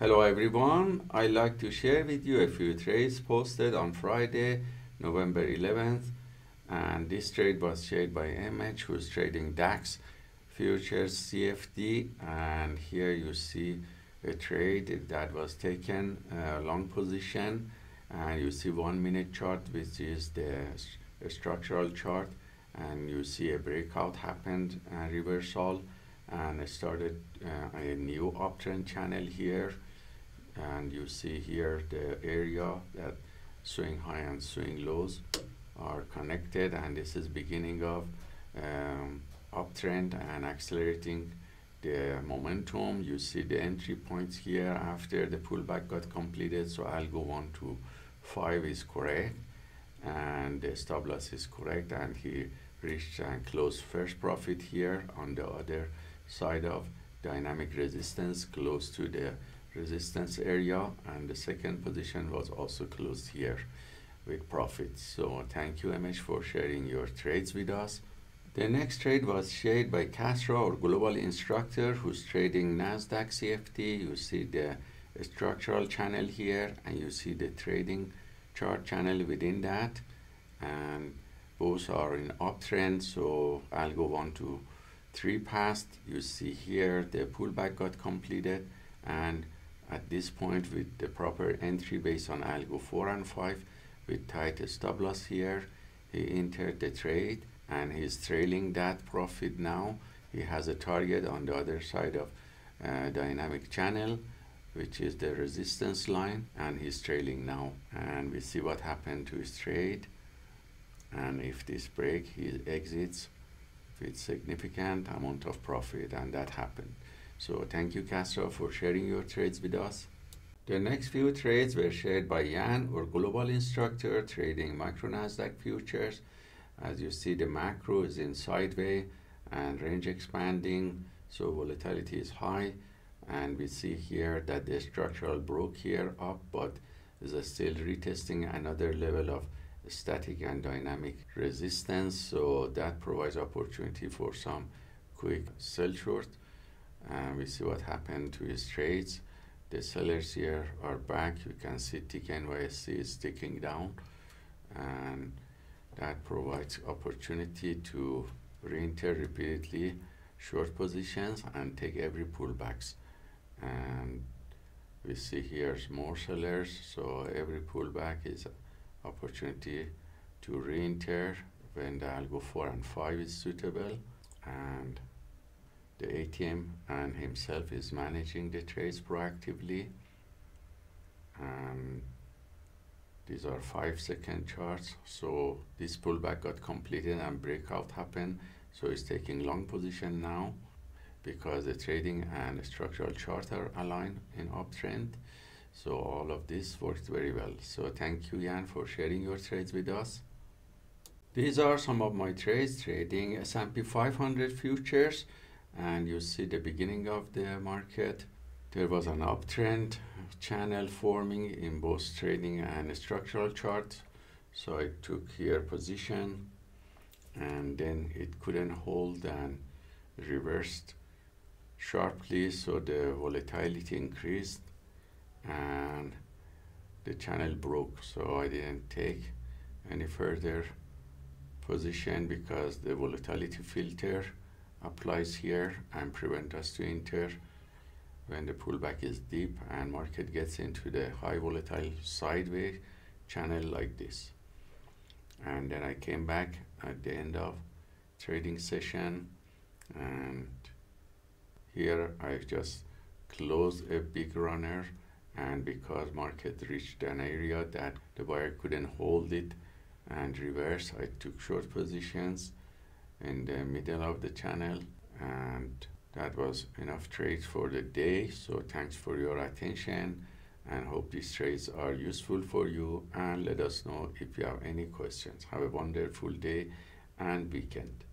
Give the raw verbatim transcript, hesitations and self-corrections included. Hello everyone, I'd like to share with you a few trades posted on Friday, November eleventh, and this trade was shared by M H, who's trading DAX futures C F D, and here you see a trade that was taken uh, long position, and you see one minute chart, which is the st structural chart, and you see a breakout happened and reversal, and I started uh, a new uptrend channel here, and you see here the area that swing high and swing lows are connected, and this is beginning of um, uptrend and accelerating the momentum. You see the entry points here after the pullback got completed, so Algo one to five is correct and the stop loss is correct, and he reached and closed first profit here on the other side of dynamic resistance, close to the resistance area, and the second position was also closed here with profits. So thank you M H for sharing your trades with us. The next trade was shared by Castro, our global instructor, who's trading Nasdaq C F T. You see the structural channel here, and you see the trading chart channel within that, and both are in uptrend. So Algo one, two, three passed. You see here the pullback got completed, and at this point with the proper entry based on Algo four and five with tight stop loss here, he entered the trade and he's trailing that profit now. He has a target on the other side of uh, dynamic channel, which is the resistance line, and he's trailing now, and we see what happened to his trade. And if this break, he exits with significant amount of profit, and that happened. So thank you Castro for sharing your trades with us. The next few trades were shared by Jan, our global instructor, trading micro Nasdaq futures. As you see, the macro is in sideways and range expanding, so volatility is high, and we see here that the structural broke here up, but is still retesting another level of static and dynamic resistance, so that provides opportunity for some quick sell short, and we see what happened to his trades. The sellers here are back. You can see T K N Y C is ticking down, and that provides opportunity to re-enter repeatedly short positions and take every pullbacks, and we see here's more sellers, so every pullback is opportunity to re-enter when the Algo four and five is suitable, and the A T M and himself is managing the trades proactively, and these are five second charts. So this pullback got completed and breakout happened, so it's taking long position now because the trading and the structural chart are aligned in uptrend. So all of this worked very well. So thank you Jan for sharing your trades with us. These are some of my trades trading S and P five hundred futures, and you see the beginning of the market. There was an uptrend channel forming in both trading and structural charts. So I took here position, and then it couldn't hold and reversed sharply, so the volatility increased and the channel broke, so I didn't take any further position because the volatility filter applies here and prevent us to enter when the pullback is deep and market gets into the high volatile sideways channel like this. And then I came back at the end of trading session, and here I just closed a big runner, and because market reached an area that the buyer couldn't hold it and reverse, I took short positions in the middle of the channel, and that was enough trades for the day. So thanks for your attention, and hope these trades are useful for you, and let us know if you have any questions. Have a wonderful day and weekend.